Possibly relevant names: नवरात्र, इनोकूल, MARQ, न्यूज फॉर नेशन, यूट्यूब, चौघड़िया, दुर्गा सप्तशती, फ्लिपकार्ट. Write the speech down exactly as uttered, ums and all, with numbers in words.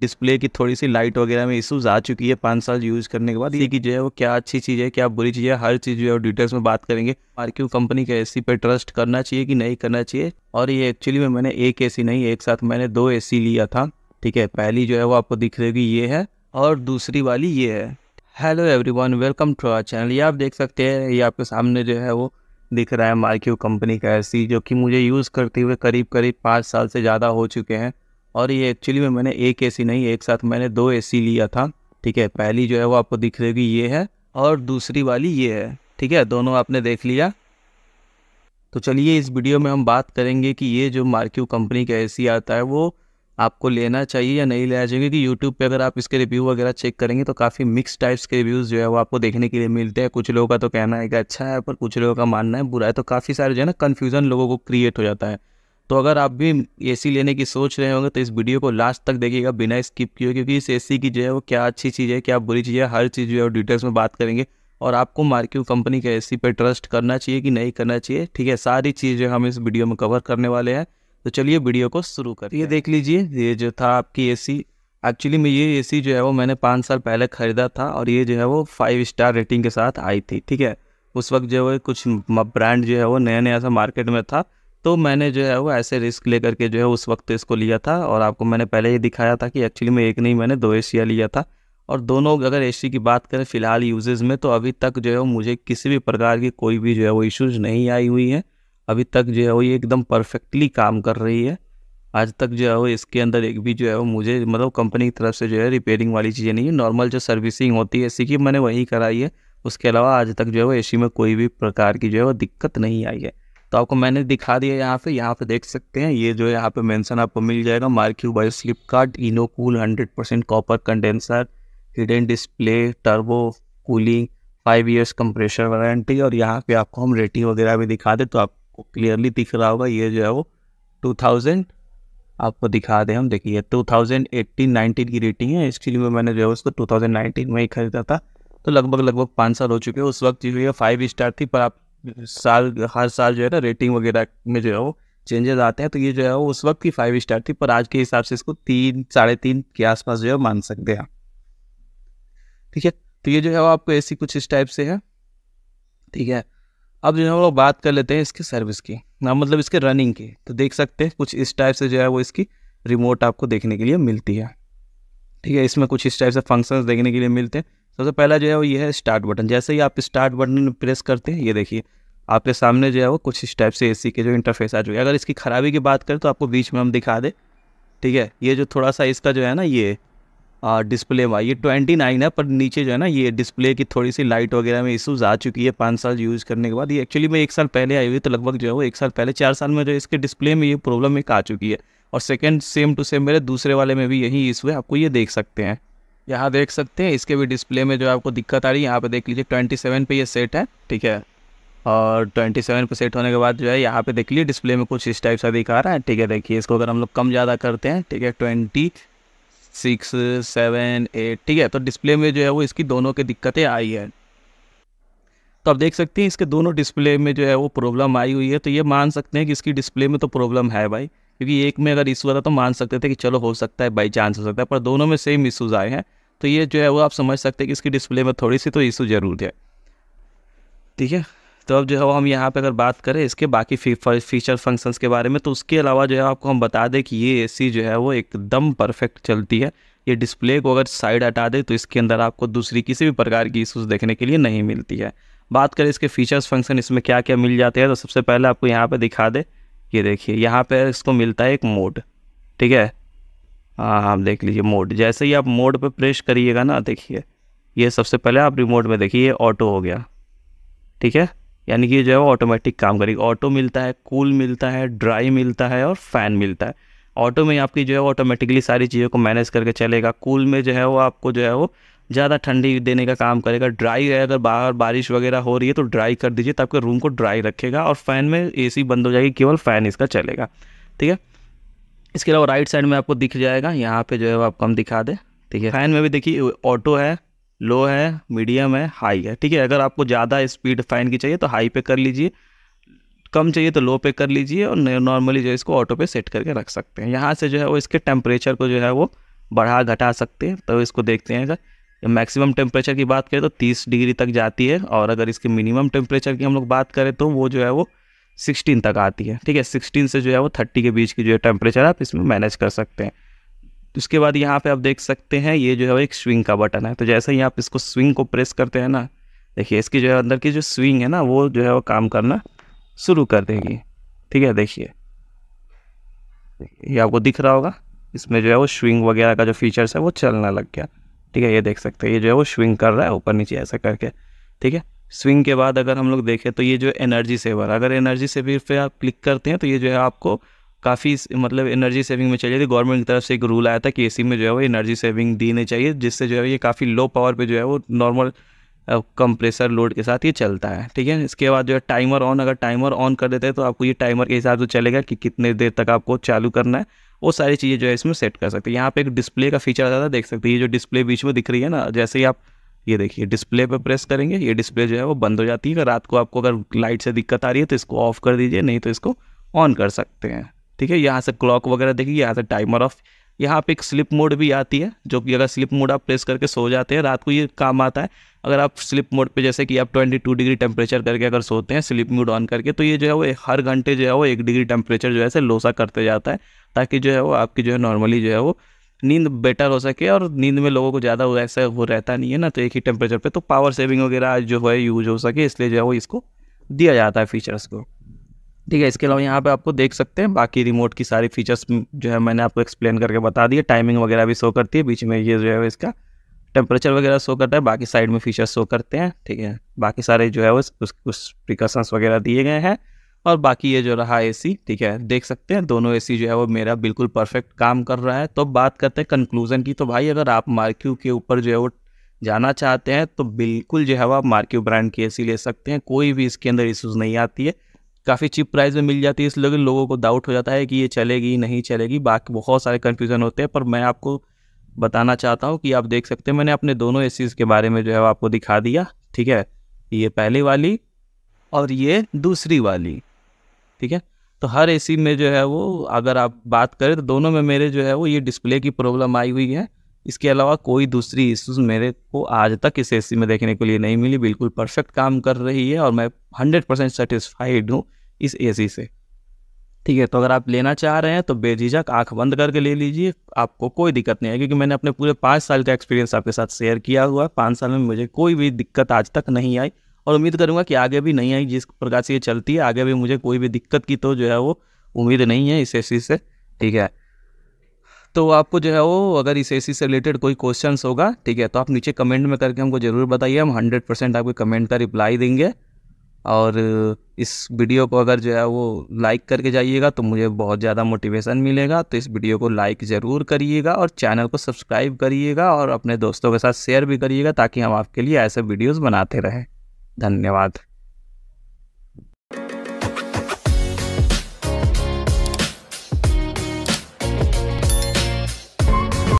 Display की थोड़ी सी light वगैरह में इश्यूज़ आ चुकी है पाँच साल यूज़ करने के बाद। ये कि जो है वो क्या अच्छी चीज़ है, क्या बुरी चीज़ है, हर चीज़ जो है वो डिटेल्स में बात करेंगे। मार्क्यू कंपनी के एसी पे ट्रस्ट करना चाहिए कि नहीं करना चाहिए। और ये एक्चुअली में मैंने एक एसी नहीं, एक साथ मैंने दो एसी लिया था, ठीक है। पहली जो है वो आपको दिख रहेगी ये है और दूसरी वाली ये है। Hello everyone, welcome to our channel. ये आप देख सकते हैं, ये आपके सामने जो है वो दिख रहा है मार्क्यू कंपनी का एसी, जो कि मुझे यूज़ करते हुए करीब करीब पाँच साल से ज़्यादा हो चुके हैं। और ये एक्चुअली में मैंने एक एसी नहीं, एक साथ मैंने दो एसी लिया था, ठीक है। पहली जो है वो आपको दिख रहेगी ये है और दूसरी वाली ये है, ठीक है। दोनों आपने देख लिया। तो चलिए इस वीडियो में हम बात करेंगे कि ये जो मार्क्यू कंपनी का एसी आता है वो आपको लेना चाहिए या नहीं लेना चाहिए, क्योंकि यूट्यूब पे अगर आप इसके रिव्यू वगैरह चेक करेंगे तो काफ़ी मिक्स टाइप्स के रिव्यूज़ जो है वो आपको देखने के लिए मिलते हैं। कुछ लोगों का तो कहना है कि अच्छा है, पर कुछ लोगों का मानना है बुरा है। तो काफ़ी सारे जो है ना कन्फ्यूज़न लोगों को क्रिएट हो जाता है। तो अगर आप भी एसी लेने की सोच रहे होंगे तो इस वीडियो को लास्ट तक देखिएगा बिना स्किप किए, क्योंकि इस एसी की जो है वो क्या अच्छी चीज़ है, क्या बुरी चीज़ है, हर चीज़ जो है वो डिटेल्स में बात करेंगे। और आपको मार्क्यू कंपनी के एसी पे ट्रस्ट करना चाहिए कि नहीं करना चाहिए, ठीक है। सारी चीज़ें हम इस वीडियो में कवर करने वाले हैं। तो चलिए वीडियो को शुरू करें। ये देख लीजिए, ये जो था आपकी एसी, एक्चुअली में ये एसी जो है वो मैंने पाँच साल पहले ख़रीदा था और ये जो है वो फाइव स्टार रेटिंग के साथ आई थी, ठीक है। उस वक्त जो है कुछ ब्रांड जो है वो नया नया सा मार्केट में था, तो मैंने जो है वो ऐसे रिस्क लेकर के जो है उस वक्त इसको लिया था। और आपको मैंने पहले ही दिखाया था कि एक्चुअली मैं एक नहीं मैंने दो एसी लिया था। और दोनों अगर एसी की बात करें फ़िलहाल यूजेज़ में, तो अभी तक जो है वो मुझे किसी भी प्रकार की कोई भी जो है वो इश्यूज़ नहीं आई हुई है। अभी तक जो है वो ये एकदम परफेक्टली काम कर रही है। आज तक जो है वो इसके अंदर एक भी जो है वो मुझे मतलब कंपनी की तरफ से जो है रिपेयरिंग वाली चीज़ें नहीं है। नॉर्मल जो सर्विसिंग होती है एसी की मैंने वही कराई है। उसके अलावा आज तक जो है वो एसी में कोई भी प्रकार की जो है वो दिक्कत नहीं आई है। तो आपको मैंने दिखा दिया यहाँ पे, यहाँ पे देख सकते हैं ये जो है यहाँ पे मेंशन आपको मिल जाएगा MarQ by फ्लिपकार्ट इनोकूल hundred percent copper condenser hidden display turbo cooling five years compressor warranty. और यहाँ पे आपको हम रेटिंग वगैरह भी दिखा दे तो आपको क्लियरली दिख रहा होगा। ये जो है वो टू थाउजेंड आपको दिखा दें हम, देखिए टू थाउजेंड एट्टीन नाइनटीन की रेटिंग है। इसके लिए मैंने जो है उसको टू थाउजेंड नाइनटीन में ही खरीदा था, तो लगभग लगभग पाँच साल हो चुके हैं। उस वक्त जो है फाइव स्टार थी, पर आप साल हर साल जो है ना रेटिंग वगैरह में जो है वो चेंजेस आते हैं। तो ये जो है वो उस वक्त की फाइव स्टार थी, पर आज के हिसाब से इसको तीन साढ़े तीन के आसपास जो है मान सकते हैं, ठीक है। तो ये जो है वो आपको एसी कुछ इस टाइप से है, ठीक है। अब जो है वो बात कर लेते हैं इसकी सर्विस की ना, मतलब इसके रनिंग की। तो देख सकते हैं कुछ इस टाइप से जो है वो इसकी रिमोट आपको देखने के लिए मिलती है, ठीक है। इसमें कुछ इस टाइप से फंक्शंस देखने के लिए मिलते हैं। सबसे तो पहला जो है वो ये है स्टार्ट बटन। जैसे ही आप स्टार्ट बटन प्रेस करते हैं, ये देखिए आपके सामने जो है वो कुछ इस टाइप से एसी के जो इंटरफेस आ चुके हैं। अगर इसकी ख़राबी की बात करें तो आपको बीच में हम दिखा दे, ठीक है। ये जो थोड़ा सा इसका जो है ना ये आ, डिस्प्ले वाई ये ट्वेंटी नाइन है, पर नीचे जो है ना ये डिस्प्ले की थोड़ी सी लाइट वगैरह में इशूज़ आ चुकी है पाँच साल यूज़ करने के बाद। ये एक्चुअली में एक साल पहले आई हुई, तो लगभग जो है वो एक साल पहले चार साल में जो इसके डिस्प्ले में ये प्रॉब्लम एक आ चुकी है। और सेकेंड सेम टू सेम मेरे दूसरे वाले में भी यही इशू है। आपको ये देख सकते हैं, यहाँ देख सकते हैं इसके भी डिस्प्ले में जो आपको दिक्कत आ रही है। यहाँ पे देख लीजिए ट्वेंटी सेवन पे ये सेट है, ठीक है। और ट्वेंटी सेवन पे सेट होने के बाद जो है यहाँ पे देख लीजिए डिस्प्ले में कुछ इस टाइप सा दिखा रहा है, ठीक है। देखिए इसको अगर हम लोग कम ज़्यादा करते हैं, ठीक है, ट्वेंटी सिक्स सेवन एट, ठीक है। तो डिस्प्ले में जो है वो इसकी दोनों की दिक्कतें आई है। तो आप देख सकते हैं इसके दोनों डिस्प्ले में जो है वो प्रॉब्लम आई हुई है। तो ये मान सकते हैं कि इसकी डिस्प्ले में तो प्रॉब्लम है भाई, क्योंकि एक में अगर इशू आता तो मान सकते थे कि चलो हो सकता है बाई चांस हो सकता है, पर दोनों में सेम इशूज़ आए हैं। तो ये जो है वो आप समझ सकते हैं कि इसकी डिस्प्ले में थोड़ी सी तो इशू ज़रूर है, ठीक है। तो अब जो है वो हम यहाँ पे अगर बात करें इसके बाकी फीचर फंक्शंस के बारे में, तो उसके अलावा जो है आपको हम बता दें कि ये एसी जो है वो एकदम परफेक्ट चलती है। ये डिस्प्ले को अगर साइड हटा दे तो इसके अंदर आपको दूसरी किसी भी प्रकार की इशूज़ देखने के लिए नहीं मिलती है। बात करें इसके फीचर्स फंक्शन इसमें क्या क्या मिल जाते हैं, तो सबसे पहले आपको यहाँ पर दिखा दे, ये देखिए यहाँ पे इसको मिलता है एक मोड, ठीक है। हाँ आप देख लीजिए मोड, जैसे ही आप मोड पे प्रेस करिएगा ना, देखिए ये सबसे पहले आप रिमोट में देखिए ये ऑटो हो गया, ठीक है। यानी कि ये जो है वो ऑटोमेटिक काम करेगी। ऑटो मिलता है, कूल मिलता है, ड्राई मिलता है और फ़ैन मिलता है। ऑटो में आपकी जो है ऑटोमेटिकली सारी चीज़ों को मैनेज करके चलेगा। कूल में जो है वो आपको जो है वो ज़्यादा ठंडी देने का काम करेगा। ड्राई है, अगर बाहर बारिश वगैरह हो रही है तो ड्राई कर दीजिए तो आपके रूम को ड्राई रखेगा। और फ़ैन में एसी बंद हो जाएगी, केवल फ़ैन इसका चलेगा, ठीक है। इसके अलावा राइट साइड में आपको दिख जाएगा, यहाँ पे जो है वो आपको हम दिखा दें, ठीक है। फ़ैन में भी देखिए ऑटो है, लो है, मीडियम है, हाई है, ठीक है। अगर आपको ज़्यादा स्पीड फ़ैन की चाहिए तो हाई पे कर लीजिए, कम चाहिए तो लो पे कर लीजिए, और नॉर्मली जो है इसको ऑटो पे सेट करके रख सकते हैं। यहाँ से जो है वो इसके टेम्परेचर को जो है वो बढ़ा घटा सकते हैं। तो इसको देखते हैं, अगर मैक्सिमम टेम्परेचर की बात करें तो तीस डिग्री तक जाती है, और अगर इसके मिनिमम टेम्परेचर की हम लोग बात करें तो वो जो है वो सिक्सटीन तक आती है। ठीक है, सिक्सटीन से जो है वो थर्टी के बीच की जो है टेम्परेचर आप इसमें मैनेज कर सकते हैं। उसके बाद यहाँ पे आप देख सकते हैं ये जो है वो एक स्विंग का बटन है। तो जैसे ही आप इसको स्विंग को प्रेस करते हैं ना, देखिए इसकी जो है अंदर की जो स्विंग है ना वो जो है वो काम करना शुरू कर देगी। ठीक है, देखिए ये आपको दिख रहा होगा, इसमें जो है वो स्विंग वगैरह का जो फीचर्स है वो चलने लग गया। ठीक है, ये देख सकते हैं ये जो है वो स्विंग कर रहा है ऊपर नीचे ऐसा करके। ठीक है, स्विंग के बाद अगर हम लोग देखें तो ये जो एनर्जी सेवर, अगर एनर्जी सेवर पे आप क्लिक करते हैं तो ये जो है आपको काफ़ी मतलब एनर्जी सेविंग में चली जाती है। गवर्नमेंट की तरफ से एक रूल आया था कि एसी में जो है वो एनर्जी सेविंग देनी चाहिए, जिससे जो है ये काफ़ी लो पावर पे जो है वो नॉर्मल कंप्रेसर लोड के साथ ये चलता है। ठीक है, इसके बाद जो है टाइमर ऑन, अगर टाइमर ऑन कर देते हैं तो आपको ये टाइमर के हिसाब से चलेगा कि कितने देर तक आपको चालू करना है, वो सारी चीज़ें जो है इसमें सेट कर सकते हैं। यहाँ पे एक डिस्प्ले का फीचर आता था, देख सकते हैं ये जो डिस्प्ले बीच में दिख रही है ना, जैसे ही आप ये देखिए डिस्प्ले पे प्रेस करेंगे ये डिस्प्ले जो है वो बंद हो जाती है। अगर रात को आपको अगर लाइट से दिक्कत आ रही है तो इसको ऑफ कर दीजिए, नहीं तो इसको ऑन कर सकते हैं। ठीक है, यहाँ से क्लॉक वगैरह देखिए, यहाँ से टाइमर ऑफ। यहाँ पे एक स्लिप मोड भी आती है, जो कि अगर स्लिप मोड आप प्रेस करके सो जाते हैं रात को ये काम आता है। अगर आप स्लिप मोड पे जैसे कि आप बाईस डिग्री टेम्परेचर करके अगर सोते हैं स्लिप मोड ऑन करके, तो ये जो है वो हर घंटे जो है वो एक डिग्री टेम्परेचर जो है से लोसा करते जाता है, ताकि जो है वो आपकी जो है नॉर्मली जो है वो नींद बेटर हो सके। और नींद में लोगों को ज़्यादा ऐसा वो रहता नहीं है ना, तो एक ही टेम्परेचर पे तो पावर सेविंग वगैरह जो है यूज हो सके, इसलिए जो है वो इसको दिया जाता है फीचर्स को। ठीक है, इसके अलावा यहाँ पे आपको देख सकते हैं बाकी रिमोट की सारी फीचर्स जो है मैंने आपको एक्सप्लेन करके बता दिए। टाइमिंग वगैरह भी शो करती है, बीच में ये जो है इसका टेम्परेचर वगैरह शो करता है, बाकी साइड में फीचर्स शो करते हैं। ठीक है, बाकी सारे जो है वो कुछ प्रिकॉशंस वगैरह दिए गए हैं। और बाकी ये जो रहा एसी, ठीक है, देख सकते हैं दोनों एसी जो है वो मेरा बिल्कुल परफेक्ट काम कर रहा है। तो बात करते हैं कंक्लूजन की। तो भाई अगर आप मार्क्यू के ऊपर जो है वो जाना चाहते हैं तो बिल्कुल जो है वो आप मार्क्यू ब्रांड की एसी ले सकते हैं, कोई भी इसके अंदर इशूज़ नहीं आती है। काफ़ी चीप प्राइस में मिल जाती है, इसलिए लोगों को डाउट हो जाता है कि ये चलेगी नहीं चलेगी, बाकी बहुत सारे कन्फ्यूज़न होते हैं। पर मैं आपको बताना चाहता हूँ कि आप देख सकते हैं मैंने अपने दोनों एसीज़ के बारे में जो है आपको दिखा दिया। ठीक है, ये पहली वाली और ये दूसरी वाली। ठीक है, तो हर एसी में जो है वो अगर आप बात करें तो दोनों में मेरे जो है वो ये डिस्प्ले की प्रॉब्लम आई हुई है। इसके अलावा कोई दूसरी इश्यूज़ मेरे को आज तक इस एसी में देखने के लिए नहीं मिली, बिल्कुल परफेक्ट काम कर रही है और मैं हंड्रेड परसेंट सेटिस्फाइड हूँ इस एसी से। ठीक है, तो अगर आप लेना चाह रहे हैं तो बेझिझक आंख बंद करके ले लीजिए, आपको कोई दिक्कत नहीं है, क्योंकि मैंने अपने पूरे पाँच साल का एक्सपीरियंस आपके साथ शेयर किया हुआ है। पाँच साल में मुझे कोई भी दिक्कत आज तक नहीं आई और उम्मीद करूंगा कि आगे भी नहीं आई। जिस प्रकार से ये चलती है आगे भी मुझे कोई भी दिक्कत की तो जो है वो उम्मीद नहीं है इस एसी से। ठीक है, तो आपको जो है वो अगर इस एसी से रिलेटेड कोई क्वेश्चंस होगा, ठीक है, तो आप नीचे कमेंट में करके हमको ज़रूर बताइए, हम हंड्रेड परसेंट आपके कमेंट का रिप्लाई देंगे। और इस वीडियो को अगर जो है वो लाइक करके जाइएगा तो मुझे बहुत ज़्यादा मोटिवेशन मिलेगा, तो इस वीडियो को लाइक ज़रूर करिएगा और चैनल को सब्सक्राइब करिएगा और अपने दोस्तों के साथ शेयर भी करिएगा, ताकि हम आपके लिए ऐसे वीडियोज़ बनाते रहें। धन्यवाद।